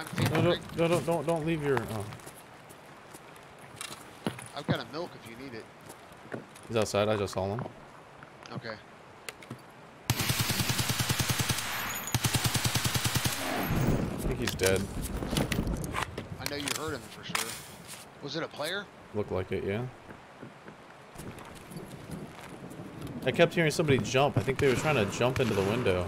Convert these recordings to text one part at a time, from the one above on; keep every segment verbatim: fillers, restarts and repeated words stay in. No, don't, no, don't, don't, don't leave your. Oh. I've got a milk if you need it. He's outside. I just saw him. Okay. I think he's dead. I know you heard him for sure. Was it a player? Looked like it, yeah. I kept hearing somebody jump. I think they were trying to jump into the window.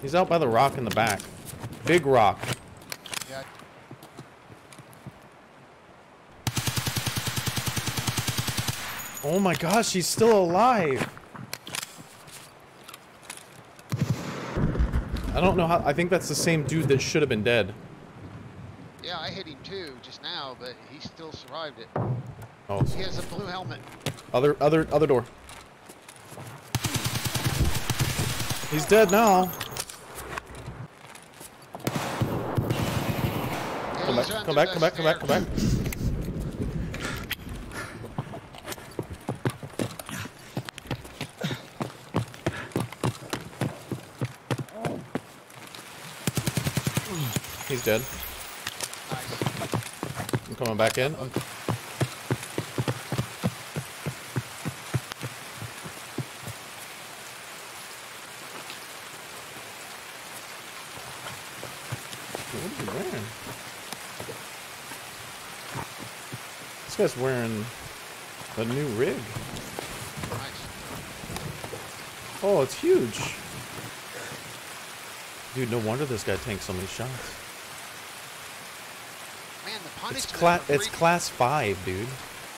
He's out by the rock in the back. Big rock. Yeah. Oh my gosh, he's still alive. I don't know how. I think that's the same dude that should have been dead. Yeah, I hit him too just now, but he still survived it. Oh. He has a blue helmet. Other, other, other door. He's dead now. Come back, come back, come back, come back, come back, come back. He's dead. I'm coming back in. I'm This guy's wearing a new rig. Nice. Oh, it's huge. Dude, no wonder this guy tanked so many shots. Man, the punishment. It's, cla it's class five, dude.